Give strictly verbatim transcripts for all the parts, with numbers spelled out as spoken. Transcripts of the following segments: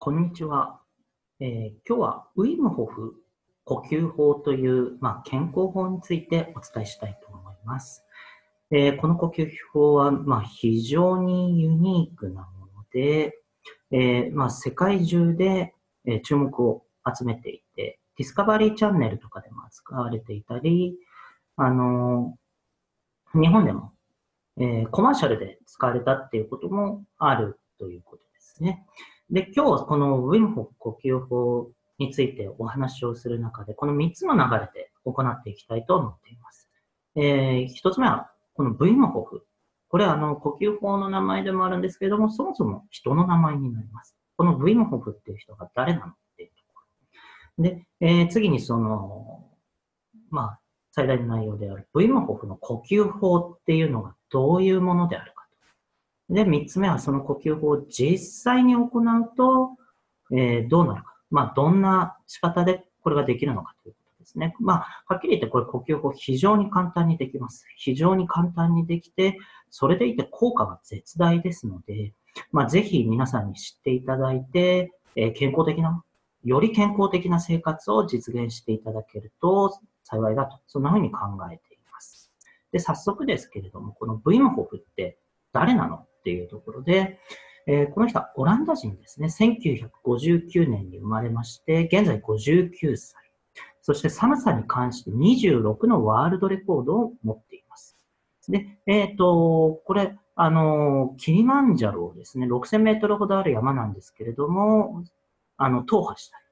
こんにちは、えー、今日はウィム・ホフ呼吸法という、まあ、健康法についてお伝えしたいと思います。えー、この呼吸法は、まあ、非常にユニークなもので、えーまあ、世界中で注目を集めていて、ディスカバリーチャンネルとかでも扱われていたり、あのー、日本でも、えー、コマーシャルで使われたっていうこともあるということですね。で、今日このウィム・ホフ呼吸法についてお話をする中で、このみっつの流れで行っていきたいと思っています。えー、ひとつめは、このウィム・ホフ。これはあの呼吸法の名前でもあるんですけれども、そもそも人の名前になります。このウィム・ホフっていう人が誰なのっていうところ。で、えー、次にその、まあ、最大の内容であるウィム・ホフの呼吸法っていうのがどういうものであるか。で、三つ目はその呼吸法を実際に行うと、えー、どうなるか。まあ、どんな仕方でこれができるのかということですね。まあ、はっきり言ってこれ呼吸法非常に簡単にできます。非常に簡単にできて、それでいて効果が絶大ですので、まあ、ぜひ皆さんに知っていただいて、えー、健康的な、より健康的な生活を実現していただけると幸いだと、そんなふうに考えています。で、早速ですけれども、このウィム・ホフって誰なのというところで、えー、この人はオランダ人ですね。せんきゅうひゃくごじゅうきゅうねんに生まれまして、現在ごじゅうきゅうさい。そして寒さに関してにじゅうろくのワールドレコードを持っています。で、えっと、これ、あの、キリマンジャロですね、ろくせんメートルほどある山なんですけれども、あの、踏破したり。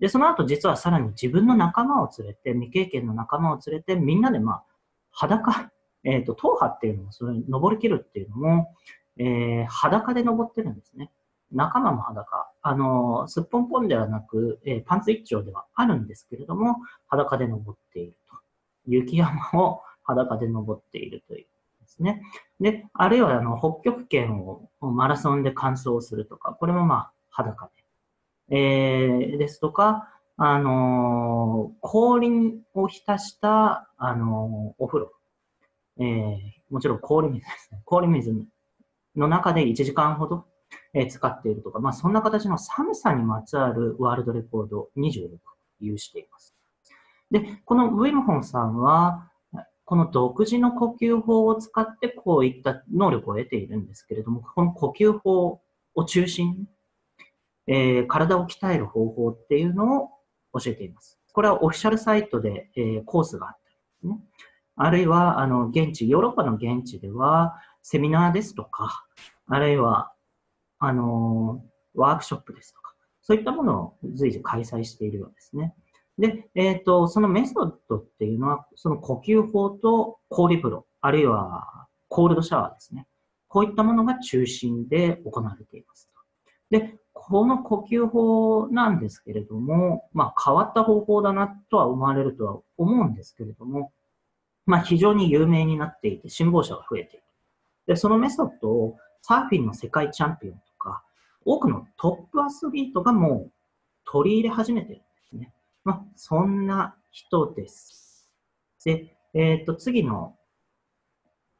で、その後実はさらに自分の仲間を連れて、未経験の仲間を連れて、みんなでまあ、裸、えっと、踏破っていうのも、それに登り切るっていうのも、えー、裸で登ってるんですね。仲間も裸。あのー、すっぽんぽんではなく、えー、パンツ一丁ではあるんですけれども、裸で登っていると。雪山を裸で登っているというですね。で、あるいはあの北極圏をマラソンで完走するとか、これもまあ裸で。えー、ですとか、あのー、氷を浸した、あのー、お風呂。えー、もちろん氷水ですね。氷水の中でいちじかんほど使っているとか、まあ、そんな形の寒さにまつわるワールドレコードにじゅうろくを有しています。で、このウィム・ホフさんは、この独自の呼吸法を使ってこういった能力を得ているんですけれども、この呼吸法を中心に、えー、体を鍛える方法っていうのを教えています。これはオフィシャルサイトで、えー、コースがあったりですね。あるいは、あの、現地、ヨーロッパの現地では、セミナーですとか、あるいは、あの、ワークショップですとか、そういったものを随時開催しているようですね。で、えっと、そのメソッドっていうのは、その呼吸法と氷風呂、あるいはコールドシャワーですね。こういったものが中心で行われています。で、この呼吸法なんですけれども、まあ変わった方法だなとは思われるとは思うんですけれども、まあ非常に有名になっていて、信奉者が増えている。で、そのメソッドをサーフィンの世界チャンピオンとか、多くのトップアスリートがもう取り入れ始めてるんですね。まあ、そんな人です。で、えっと、次の、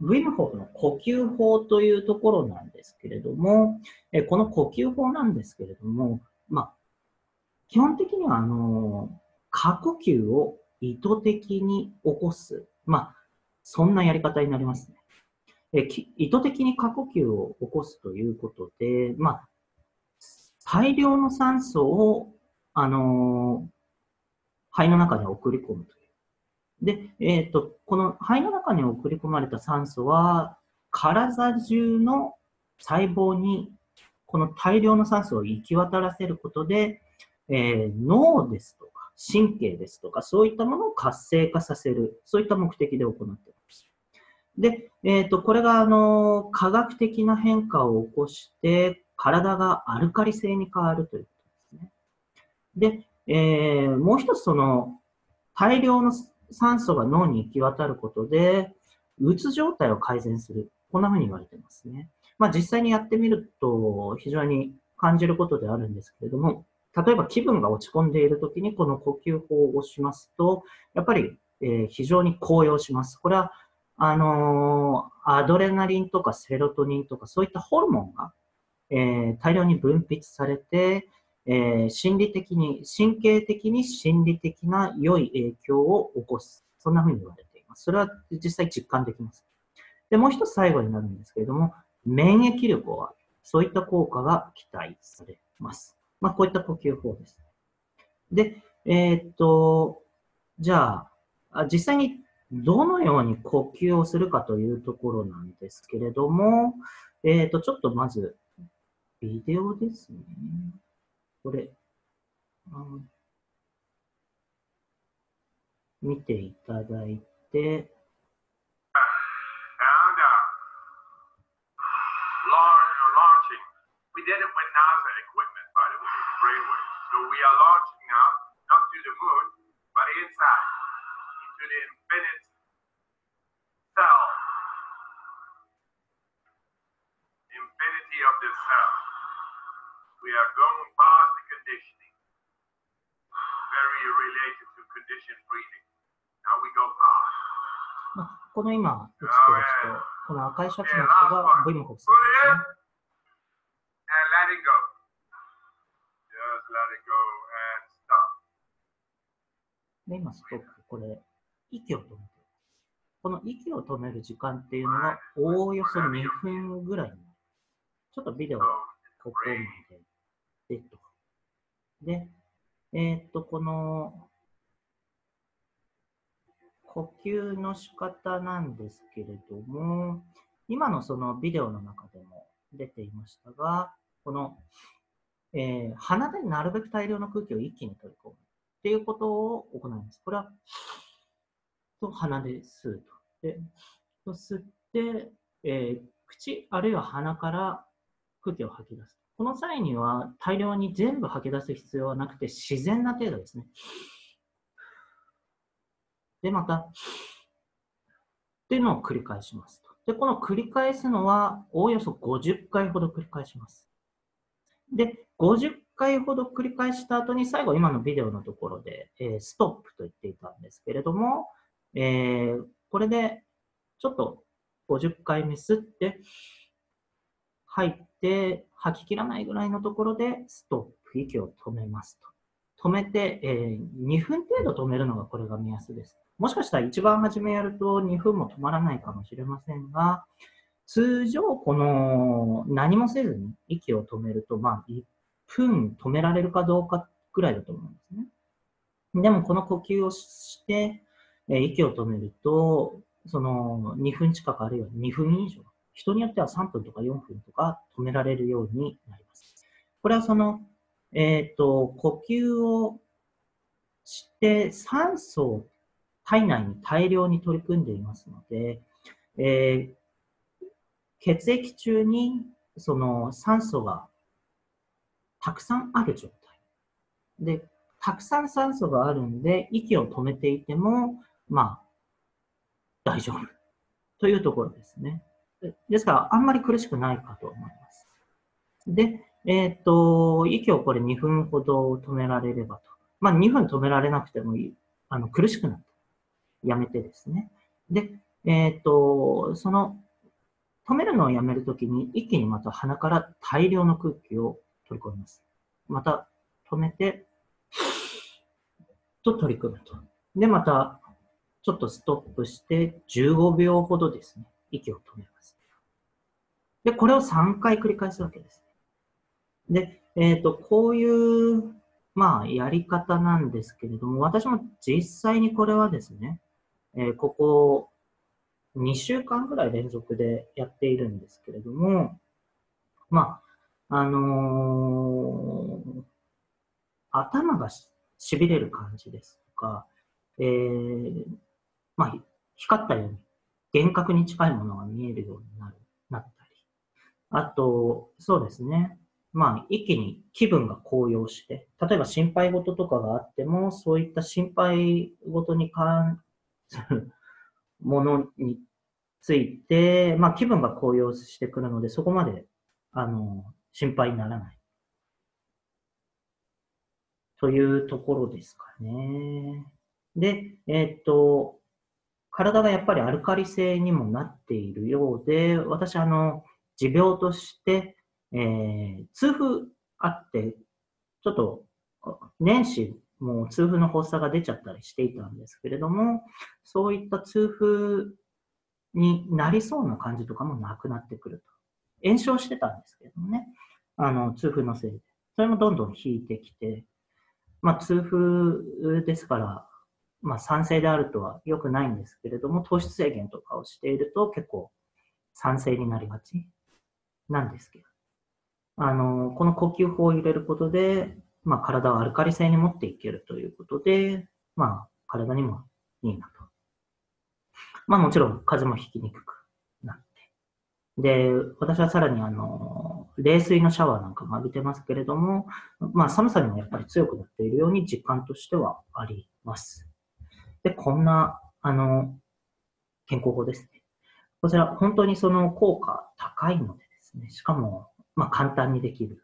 ウィム・ホフの呼吸法というところなんですけれども、えこの呼吸法なんですけれども、まあ、基本的には、あの、過呼吸を意図的に起こす。まあ、そんなやり方になりますね。え意図的に過呼吸を起こすということで、まあ、大量の酸素を、あのー、肺の中に送り込むという。で、えっと、この肺の中に送り込まれた酸素は、体中の細胞にこの大量の酸素を行き渡らせることで、えー、脳ですとか神経ですとか、そういったものを活性化させる、そういった目的で行っています。で、えっと、これが、あの、科学的な変化を起こして、体がアルカリ性に変わるということですね。で、えー、もう一つ、その、大量の酸素が脳に行き渡ることで、うつ状態を改善する。こんなふうに言われてますね。まあ、実際にやってみると、非常に感じることであるんですけれども、例えば気分が落ち込んでいるときに、この呼吸法をしますと、やっぱり、えー、非常に高揚します。これは、あのー、アドレナリンとかセロトニンとかそういったホルモンが、えー、大量に分泌されて、えー、心理的に、神経的に心理的な良い影響を起こす。そんなふうに言われています。それは実際実感できます。で、もう一つ最後になるんですけれども、免疫力を上げる。そういった効果が期待されます。まあ、こういった呼吸法です。で、えー、っと、じゃあ、実際にどのように呼吸をするかというところなんですけれども、えー、っと、ちょっとまず、ビデオですね。これ、うん、見ていただいて、この今映っている人、この赤いシャツの人がウィム・ホフさんですね。で、今すごくこれ、息を止めています。この息を止める時間っていうのが、おおよそにふんぐらいになる。ちょっとビデオをここまで。で、えー、っと、この、呼吸の仕方なんですけれども、今のそのビデオの中でも出ていましたが、この、えー、鼻でなるべく大量の空気を一気に取り込むっていうことを行います。これは、と鼻で吸うと。で、吸って、えー、口あるいは鼻から空気を吐き出す。この際には大量に全部吐き出す必要はなくて、自然な程度ですね。で、また、っていうのを繰り返しますと。で、この繰り返すのは、おおよそごじゅっかいほど繰り返します。で、ごじゅっかいほど繰り返した後に、最後、今のビデオのところで、えー、ストップと言っていたんですけれども、えー、これで、ちょっとごじゅっかいめ吸って、吐いて、吐ききらないぐらいのところで、ストップ、息を止めますと。止めて、えー、にふん程度止めるのが、これが目安です。もしかしたら一番初めやるとにふんも止まらないかもしれませんが、通常この何もせずに息を止めると、まあいっぷん止められるかどうかくらいだと思うんですね。でもこの呼吸をして息を止めると、そのにふん近くあるいはにふん以上、人によってはさんぷんとかよんぷんとか止められるようになります。これはその、えっと、呼吸をして酸素を体内に大量に取り組んでいますので、えー、血液中にその酸素がたくさんある状態で、たくさん酸素があるんで息を止めていてもまあ大丈夫というところですね。ですからあんまり苦しくないかと思います。で、えっと息をこれにふんほど止められればと、まあにふん止められなくてもいい、あの苦しくなってやめてですね。で、えっと、その、止めるのをやめるときに、一気にまた鼻から大量の空気を取り込みます。また止めて、と取り組むと。で、また、ちょっとストップして、じゅうごびょうほどですね、息を止めます。で、これをさんかい繰り返すわけです。で、えっと、こういう、まあ、やり方なんですけれども、私も実際にこれはですね、えー、ここにしゅうかんぐらい連続でやっているんですけれども、まあ、あのー、頭がしびれる感じですとか、えー、まあ、光ったように、幻覚に近いものが見えるようになる、なったり、あと、そうですね、まあ、一気に気分が高揚して、例えば心配事とかがあっても、そういった心配事に関するものについて、まあ、気分が高揚してくるので、そこまで、あの、心配にならない。というところですかね。で、えっと、体がやっぱりアルカリ性にもなっているようで、私、あの、持病として、えー、痛風あって、ちょっと年始もう痛風の発作が出ちゃったりしていたんですけれども、そういった痛風になりそうな感じとかもなくなってくると。炎症してたんですけれどもね、あの痛風のせいでそれもどんどん引いてきて、まあ、痛風ですから、まあ、酸性であるとは良くないんですけれども、糖質制限とかをしていると結構酸性になりがちなんですけど、あのこの呼吸法を入れることで、まあ、体をアルカリ性に持っていけるということで、まあ、体にもいいなと。まあ、もちろん風邪もひきにくくなって。で、私はさらにあの、冷水のシャワーなんかも浴びてますけれども、まあ、寒さにもやっぱり強くなっているように実感としてはあります。で、こんな、あの、健康法ですね。こちら、本当にその効果高いのでですね、しかも、まあ、簡単にできる。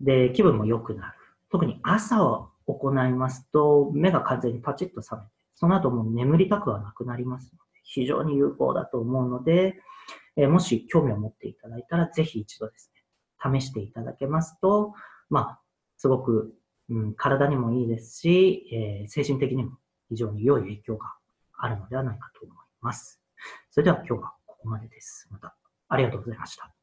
で、気分も良くなる。特に朝を行いますと、目が完全にパチッと覚めて、その後も眠りたくはなくなりますので、非常に有効だと思うので、えー、もし興味を持っていただいたら、ぜひ一度ですね、試していただけますと、まあ、すごく、うん、体にもいいですし、えー、精神的にも非常に良い影響があるのではないかと思います。それでは今日はここまでです。また、ありがとうございました。